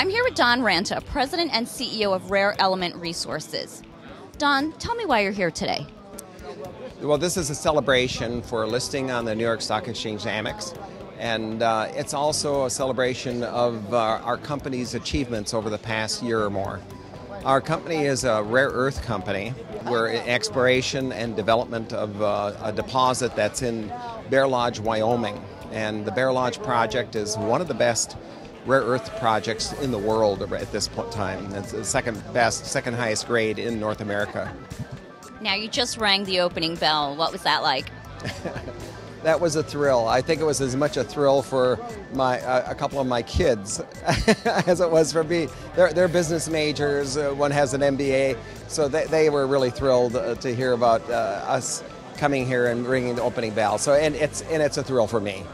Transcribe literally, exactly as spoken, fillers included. I'm here with Don Ranta, President and C E O of Rare Element Resources. Don, tell me why you're here today. Well, this is a celebration for listing on the New York Stock Exchange Amex, and uh, it's also a celebration of uh, our company's achievements over the past year or more. Our company is a rare earth company. We're in exploration and development of uh, a deposit that's in Bear Lodge, Wyoming. And the Bear Lodge project is one of the best rare earth projects in the world at this time. It's the second best, second highest grade in North America. Now, you just rang the opening bell. What was that like? That was a thrill. I think it was as much a thrill for my uh, a couple of my kids as it was for me. They're, they're business majors. Uh, one has an M B A, so they, they were really thrilled uh, to hear about uh, us coming here and ringing the opening bell. So, and it's and it's a thrill for me.